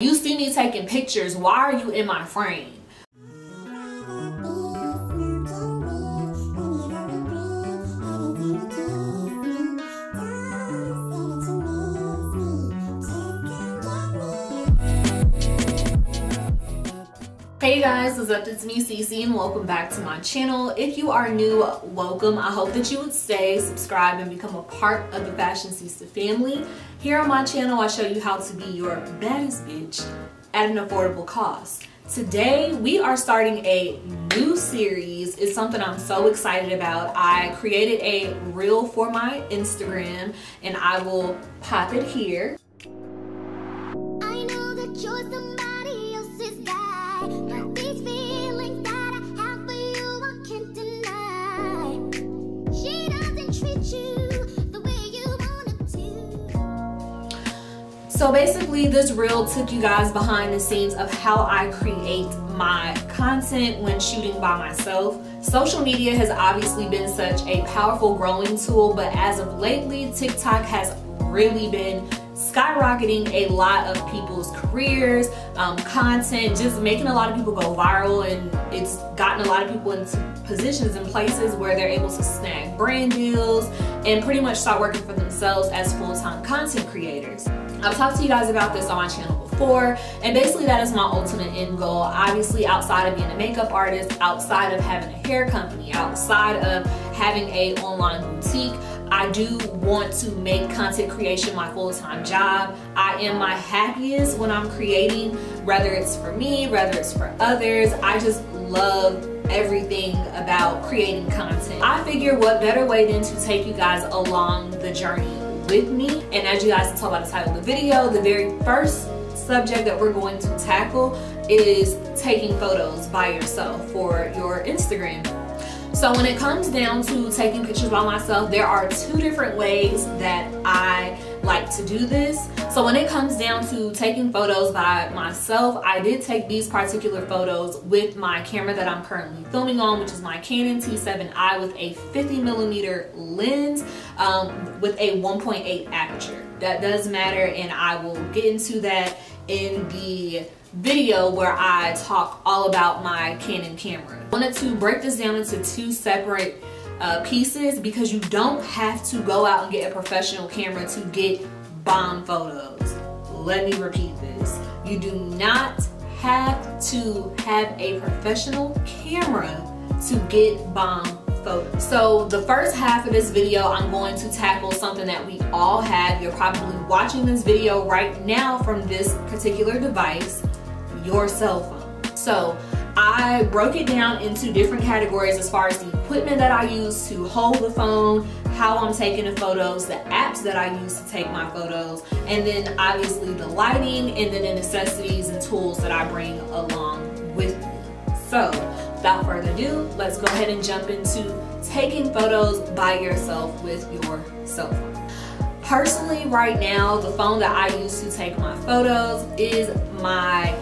You see me taking pictures, why are you in my frame? Hey guys, what's up? It's me, Cece, and welcome back to my channel. If you are new, welcome. I hope that you would stay, subscribe, and become a part of the Fashionceesta family. Here on my channel, I show you how to be your baddest bitch at an affordable cost. Today, we are starting a new series. It's something I'm so excited about. I created a reel for my Instagram, and I will pop it here. I know that you're somebody else's guy, but these feelings that I have for you, I can't deny. She doesn't treat you. So basically this reel took you guys behind the scenes of how I create my content when shooting by myself. Social media has obviously been such a powerful growing tool, but as of lately, TikTok has really been skyrocketing a lot of people's careers, content, just making a lot of people go viral, and it's gotten a lot of people into positions and places where they're able to snag brand deals and pretty much start working for themselves as full-time content creators. I've talked to you guys about this on my channel before, and basically that is my ultimate end goal. Obviously, outside of being a makeup artist, outside of having a hair company, outside of having an online boutique, I do want to make content creation my full-time job. I am my happiest when I'm creating, whether it's for me, whether it's for others. I just love everything about creating content. I figure what better way than to take you guys along the journey with me. And as you guys can tell by the title of the video, the very first subject that we're going to tackle is taking photos by yourself for your Instagram. So when it comes down to taking pictures by myself, there are two different ways that I like to do this. So when it comes down to taking photos by myself, I did take these particular photos with my camera that I'm currently filming on, which is my Canon T7i with a 50mm lens with a 1.8 aperture. That does matter, and I will get into that in the video where I talk all about my Canon camera. I wanted to break this down into two separate pieces because you don't have to go out and get a professional camera to get bomb photos. Let me repeat this. You do not have to have a professional camera to get bomb photos. So the first half of this video, I'm going to tackle something that we all have. You're probably watching this video right now from this particular device, your cell phone. So I broke it down into different categories as far as the equipment that I use to hold the phone, how I'm taking the photos, the apps that I use to take my photos, and then obviously the lighting, and then the necessities and tools that I bring along with me. So without further ado, let's go ahead and jump into taking photos by yourself with your cell phone. Personally, right now, the phone that I use to take my photos is my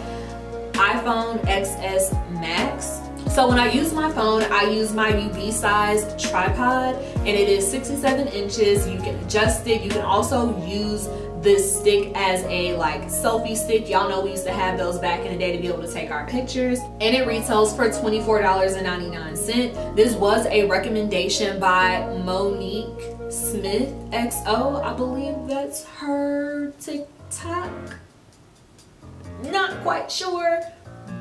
iPhone XS Max. So when I use my phone, I use my Ubeesize tripod, and it is 67 inches. You can adjust it. You can also use this stick as a like selfie stick. Y'all know we used to have those back in the day to be able to take our pictures, and it retails for $24.99. This was a recommendation by Monique Smith XO. I believe that's her TikTok. Not quite sure,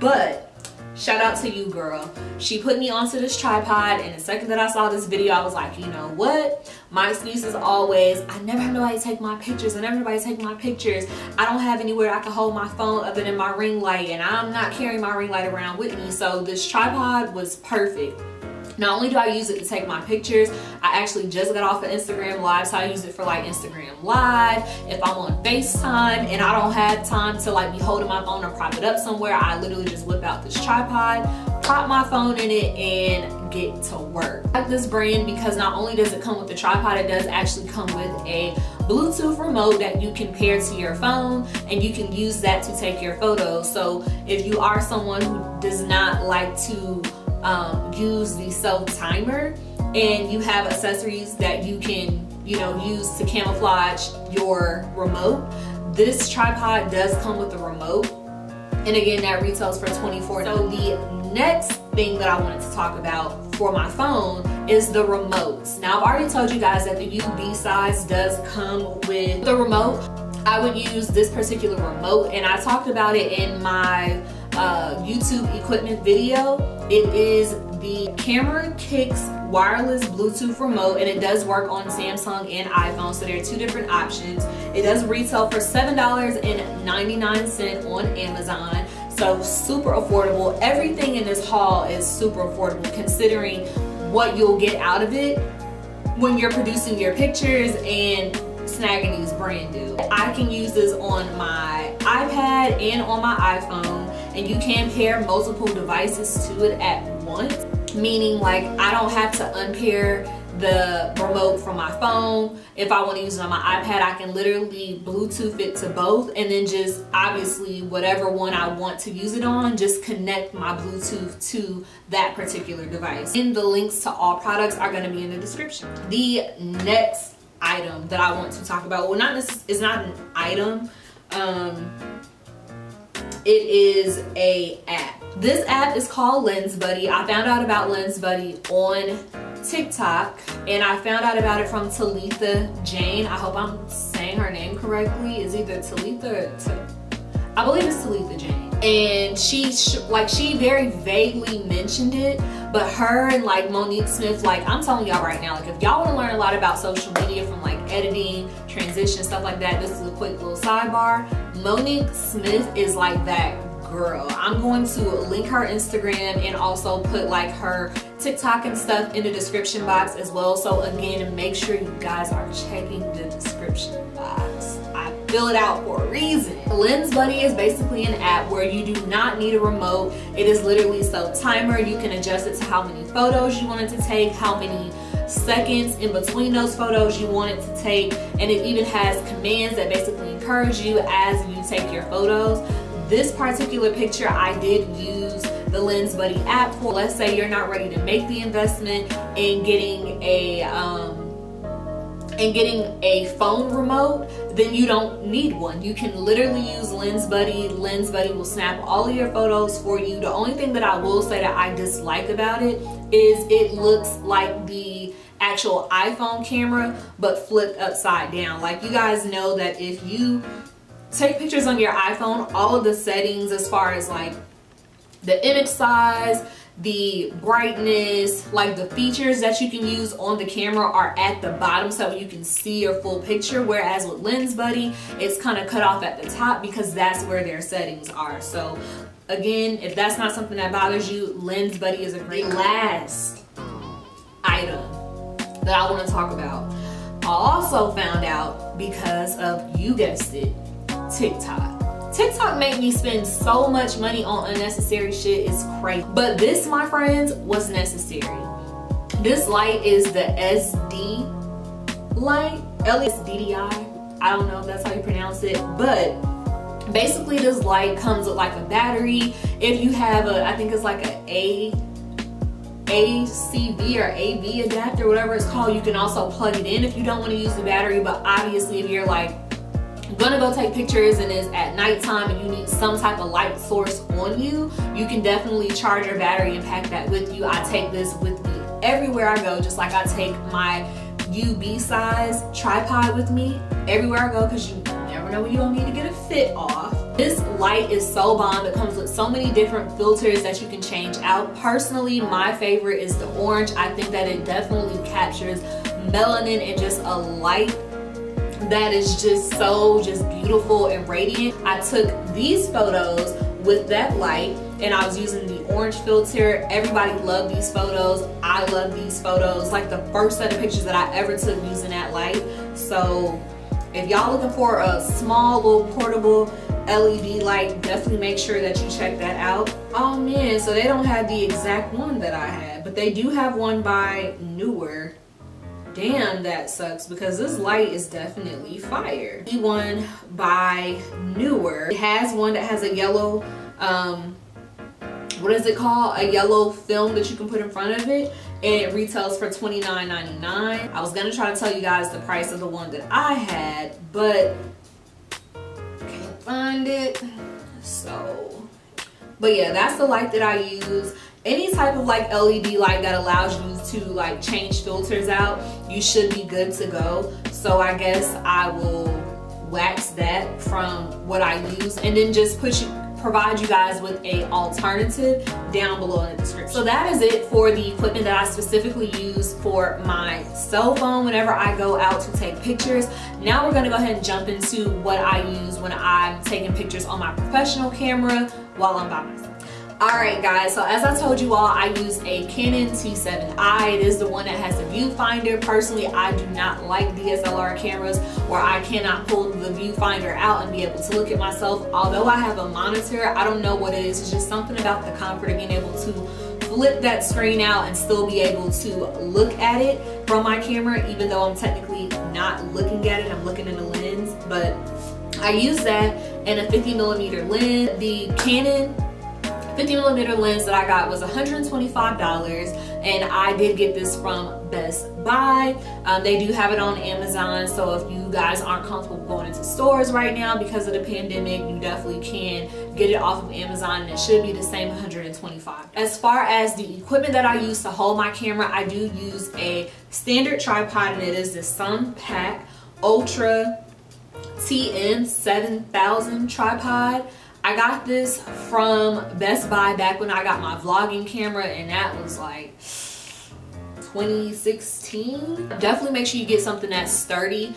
but shout out to you, girl. She put me onto this tripod, and the second that I saw this video, I was like, you know what? My excuse is always, I never have nobody take my pictures. I never have nobody take my pictures. I don't have anywhere I can hold my phone other than my ring light, and I'm not carrying my ring light around with me. So this tripod was perfect. Not only do I use it to take my pictures, I actually just got off of Instagram Live, so I use it for like Instagram Live. If I'm on FaceTime and I don't have time to like be holding my phone or prop it up somewhere, I literally just whip out this tripod, prop my phone in it, and get to work. I like this brand because not only does it come with the tripod, it does actually come with a Bluetooth remote that you can pair to your phone, and you can use that to take your photos. So if you are someone who does not like to use the self-timer, and you have accessories that you can, you know, use to camouflage your remote, This tripod does come with a remote, and again, that retails for $24. So the next thing that I wanted to talk about for my phone is the remotes. Now, I've already told you guys that the Ubeesize does come with the remote. I would use this particular remote, and I talked about it in my YouTube equipment video. It is the Camera Kicks wireless Bluetooth remote, and it does work on Samsung and iPhone, so there are two different options. It does retail for $7.99 on Amazon, so super affordable. Everything in this haul is super affordable considering what you'll get out of it when you're producing your pictures and snagging these brand new. I can use this on my iPad and on my iPhone, and you can pair multiple devices to it at once, meaning like I don't have to unpair the remote from my phone. If I want to use it on my iPad, I can literally Bluetooth it to both, and then just obviously whatever one I want to use it on, just connect my Bluetooth to that particular device. And the links to all products are going to be in the description. The next item that I want to talk about, well, it's not an item, it is a app. This app is called Lens Buddy. I found out about Lens Buddy on TikTok, and I found out about it from Talitha Jane. I hope I'm saying her name correctly. It's either Talitha or I believe it's Talitha Jane, and she very vaguely mentioned it, but her and like Monique Smith, like I'm telling y'all right now, like if y'all want to learn a lot about social media from like editing, transition, stuff like that, this is a quick little sidebar. Monique Smith is like that girl. I'm going to link her Instagram and also put like her TikTok and stuff in the description box as well. So again, make sure you guys are checking the description box. Fill it out for a reason. Lens Buddy is basically an app where you do not need a remote. It is literally self-timer. You can adjust it to how many photos you want it to take, how many seconds in between those photos you want it to take, and it even has commands that basically encourage you as you take your photos. This particular picture, I did use the Lens Buddy app for, let's say you're not ready to make the investment in getting a phone remote, then you don't need one. You can literally use Lens Buddy. Lens Buddy will snap all of your photos for you. The only thing that I will say that I dislike about it is it looks like the actual iPhone camera but flipped upside down. Like you guys know that if you take pictures on your iPhone, all of the settings as far as like the image size, the brightness, like the features that you can use on the camera are at the bottom so you can see your full picture, whereas with Lens Buddy it's kind of cut off at the top because that's where their settings are. So again, if that's not something that bothers you, Lens Buddy is a great one. Last item that I want to talk about, I also found out because of, you guessed it, TikTok. TikTok made me spend so much money on unnecessary shit, it's crazy. But this, my friends, was necessary. This light is the SD light, LSDDI. I don't know if that's how you pronounce it, but basically this light comes with like a battery. If you have a, I think it's like an ACV or AV adapter, whatever it's called, you can also plug it in if you don't want to use the battery. But obviously if you're like gonna go take pictures and it's at nighttime and you need some type of light source on you, you can definitely charge your battery and pack that with you. I take this with me everywhere I go, just like I take my Ubeesize tripod with me everywhere I go because you never know when you're gonna need to get a fit off. This light is so bomb. It comes with so many different filters that you can change out. Personally, my favorite is the orange. I think that it definitely captures melanin and just a light that is just so beautiful and radiant. I took these photos with that light and I was using the orange filter. Everybody loved these photos. I love these photos. Like the first set of pictures that I ever took using that light. So if y'all looking for a small little portable LED light, definitely make sure that you check that out. Oh man, so they don't have the exact one that I had, but they do have one by Neewer. Damn, that sucks because this light is definitely fire. The one by Neewer, it has one that has a yellow, what is it called? A yellow film that you can put in front of it, and it retails for $29.99. I was gonna try to tell you guys the price of the one that I had, but find it. So, but yeah, that's the light that I use. Any type of like LED light that allows you to like change filters out, you should be good to go. So I guess I will wax that from what I use, and then just provide you guys with an alternative down below in the description. So that is it for the equipment that I specifically use for my cell phone whenever I go out to take pictures. Now we're gonna go ahead and jump into what I use when I'm taking pictures on my professional camera while I'm by myself. Alright guys, so as I told you all, I use a Canon T7i. It is the one that has a viewfinder. Personally, I do not like DSLR cameras where I cannot pull the viewfinder out and be able to look at myself. Although I have a monitor, I don't know what it is. It's just something about the comfort of being able to flip that screen out and still be able to look at it from my camera, even though I'm technically not looking at it. I'm looking in the lens, but I use that and a 50mm lens. The Canon 50mm lens that I got was $125, and I did get this from Best Buy. They do have it on Amazon, so if you guys aren't comfortable going into stores right now because of the pandemic, you definitely can get it off of Amazon, and it should be the same $125. As far as the equipment that I use to hold my camera, I do use a standard tripod, and it is the Sunpak Ultra 7000TM tripod. I got this from Best Buy back when I got my vlogging camera, and that was like 2016. Definitely make sure you get something that's sturdy,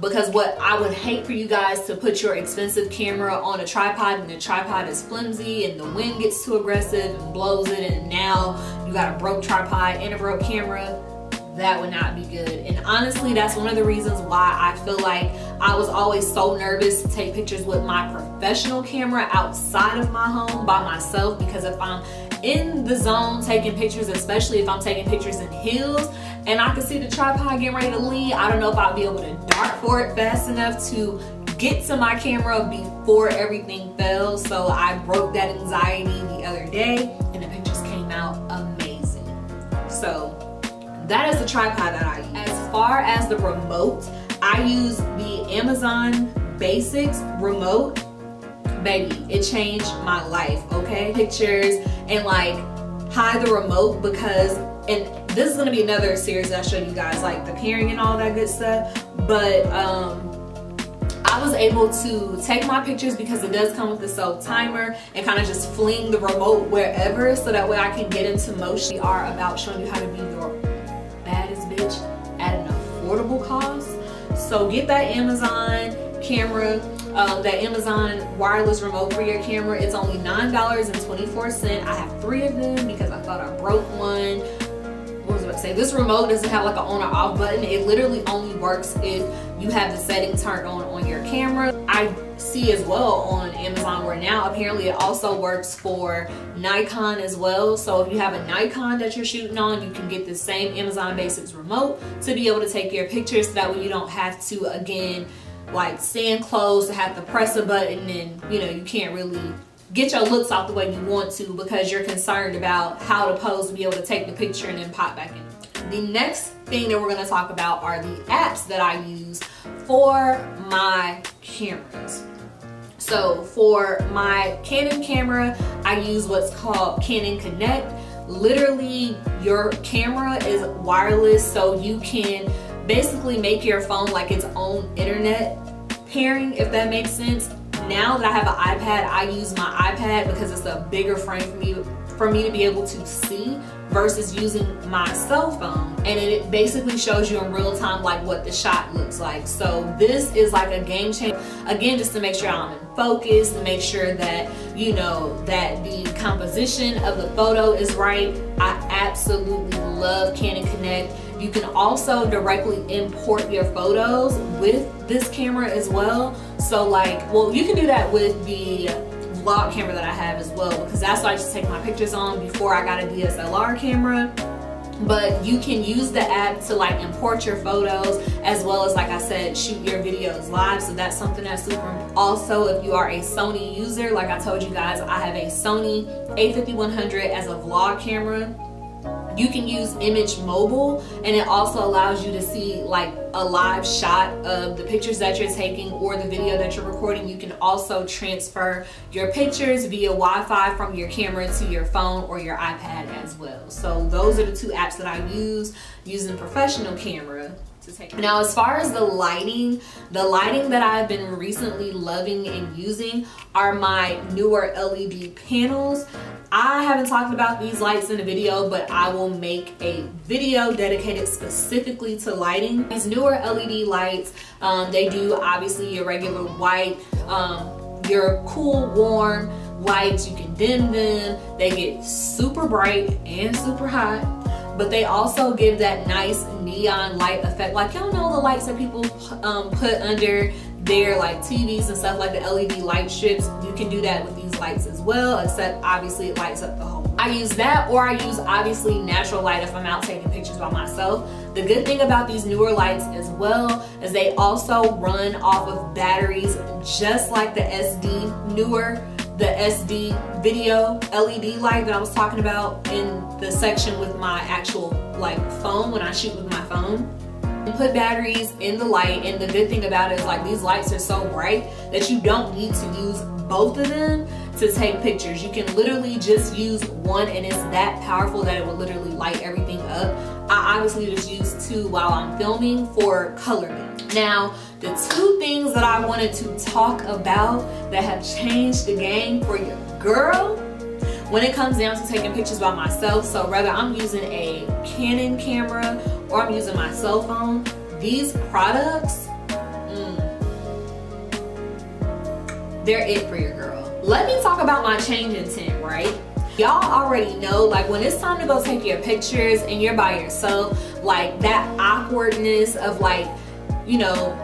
because what I would hate for you guys to put your expensive camera on a tripod and the tripod is flimsy and the wind gets too aggressive and blows it, and now you got a broke tripod and a broke camera. That would not be good. And honestly, that's one of the reasons why I feel like I was always so nervous to take pictures with my professional camera outside of my home by myself, because if I'm in the zone taking pictures, especially if I'm taking pictures in hills and I can see the tripod getting ready to lean, I don't know if I'll be able to dart for it fast enough to get to my camera before everything fell. So I broke that anxiety the other day, and the pictures came out amazing. So that is the tripod that I use. As far as the remote, I use the Amazon Basics remote. Baby, it changed my life, okay? Pictures and like hide the remote, because, and this is gonna be another series that I show you guys, like the pairing and all that good stuff, but I was able to take my pictures because it does come with the self timer, and kind of just fling the remote wherever so that way I can get into motion. We are about showing you how to be your baddest bitch at an affordable cost. So get that Amazon camera, that Amazon wireless remote for your camera. It's only $9.24. I have 3 of them because I thought I broke one. What was I about to say? This remote doesn't have like an on or off button. It literally only works if you have the setting turned on your camera. I see as well on Amazon where now apparently it also works for Nikon as well. So if you have a Nikon that you're shooting on, you can get the same Amazon Basics remote to be able to take your pictures, so that way you don't have to, again, like stand close to have to press a button, and you know, you can't really get your looks out the way you want to because you're concerned about how to pose and be able to take the picture and then pop back in. The next thing that we're going to talk about are the apps that I use for my cameras. So for my Canon camera, I use what's called Canon Connect. Literally, your camera is wireless, so you can basically make your phone like its own internet pairing, if that makes sense. Now that I have an iPad, I use my iPad because it's a bigger frame for me to be able to see versus using my cell phone, and it basically shows you in real time like what the shot looks like. So this is like a game changer, again, just to make sure I'm in focus, to make sure that, you know, that the composition of the photo is right. I absolutely love Canon Connect. You can also directly import your photos with this camera as well. So like, well, you can do that with the vlog camera that I have as well, because that's what I just take my pictures on before I got a DSLR camera. But you can use the app to like import your photos, as well as, like I said, shoot your videos live. So that's something that's super important. Also, if you are a Sony user, like I told you guys, I have a Sony A5100 as a vlog camera. You can use Image Mobile, and it also allows you to see like a live shot of the pictures that you're taking or the video that you're recording. You can also transfer your pictures via Wi-Fi from your camera to your phone or your iPad as well. So those are the two apps that I use using a professional camera to take. Now, as far as the lighting that I've been recently loving and using are my Neewer LED panels. I haven't talked about these lights in a video, but I will make a video dedicated specifically to lighting. These Neewer LED lights, they do obviously your regular white, your cool, warm lights. You can dim them. They get super bright and super hot, but they also give that nice neon light effect. Like, y'all know the lights that people put under their like TVs and stuff, like the LED light strips. You can do that with these lights as well, except obviously it lights up the whole. I use that, or I use obviously natural light if I'm out taking pictures by myself. The good thing about these Neewer lights as well is they also run off of batteries, just like the SD Neewer. The SD video LED light that I was talking about in the section with my actual like phone, when I shoot with my phone. You put batteries in the light, and the good thing about it is like these lights are so bright that you don't need to use both of them to take pictures. You can literally just use one, and it's that powerful that it will literally light everything up. I obviously just use two while I'm filming for coloring. Now, the two things that I wanted to talk about that have changed the game for your girl when it comes down to taking pictures by myself, so whether I'm using a Canon camera or I'm using my cell phone, these products, they're it for your girl. Let me talk about my change in tint, right? Y'all already know, like, when it's time to go take your pictures and you're by yourself, like, that awkwardness of, like, you know,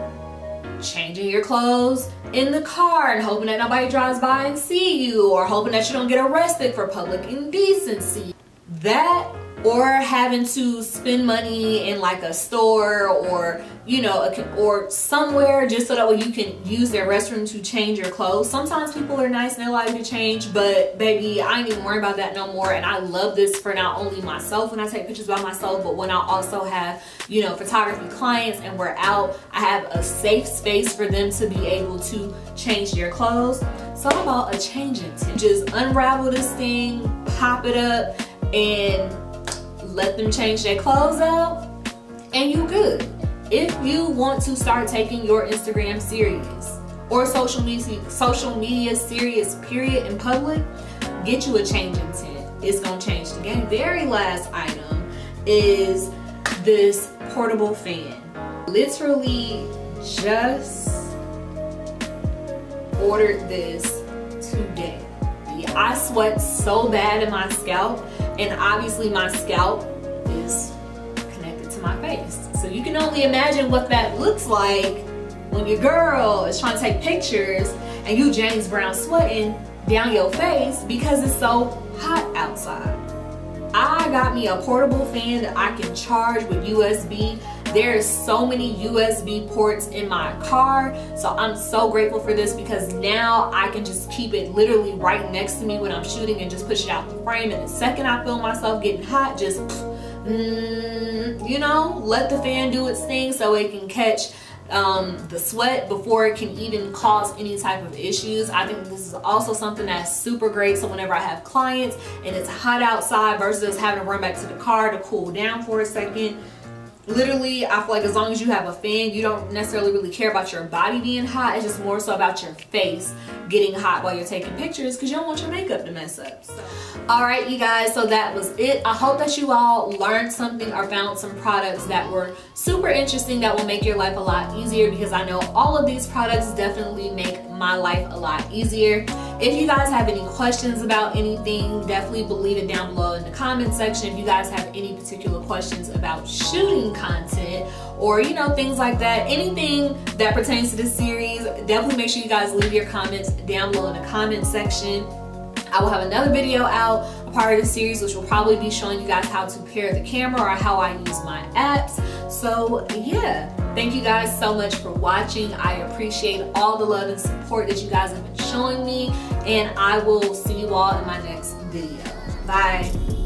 changing your clothes in the car and hoping that nobody drives by and see you, or hoping that you don't get arrested for public indecency. That, or having to spend money in like a store, or you know, or somewhere just so that way you can use their restroom to change your clothes. Sometimes people are nice and they allow you to change, but baby, I ain't even worried about that no more. And I love this for not only myself when I take pictures by myself, but when I also have, you know, photography clients and we're out, I have a safe space for them to be able to change their clothes. It's all about a change in tint. Just unravel this thing, pop it up, and let them change their clothes out, and you good. If you want to start taking your Instagram serious or social media serious period in public, get you a change in tint. It's gonna change the game. Very last item is this portable fan. Literally just ordered this today. I sweat so bad in my scalp, and obviously my scalp is connected to my face. So you can only imagine what that looks like when your girl is trying to take pictures and you James Brown sweating down your face because it's so hot outside. I got me a portable fan that I can charge with USB. There is so many USB ports in my car, so I'm so grateful for this, because now I can just keep it literally right next to me when I'm shooting and just push it out the frame. And the second I feel myself getting hot, just, you know, let the fan do its thing so it can catch the sweat before it can even cause any type of issues. I think this is also something that's super great. So whenever I have clients and it's hot outside versus having to run back to the car to cool down for a second, literally, I feel like as long as you have a fan, you don't necessarily really care about your body being hot. It's just more so about your face getting hot while you're taking pictures, because you don't want your makeup to mess up. So. All right, you guys, so that was it. I hope that you all learned something or found some products that were super interesting that will make your life a lot easier, because I know all of these products definitely make my life a lot easier. If you guys have any questions about anything, definitely leave it down below in the comment section. If you guys have any particular questions about shooting content, or you know, things like that, anything that pertains to this series, definitely make sure you guys leave your comments down below in the comment section. I will have another video out, a part of the series, which will probably be showing you guys how to pair the camera or how I use my apps. So yeah, thank you guys so much for watching. I appreciate all the love and support that you guys have been showing me, and I will see you all in my next video. Bye.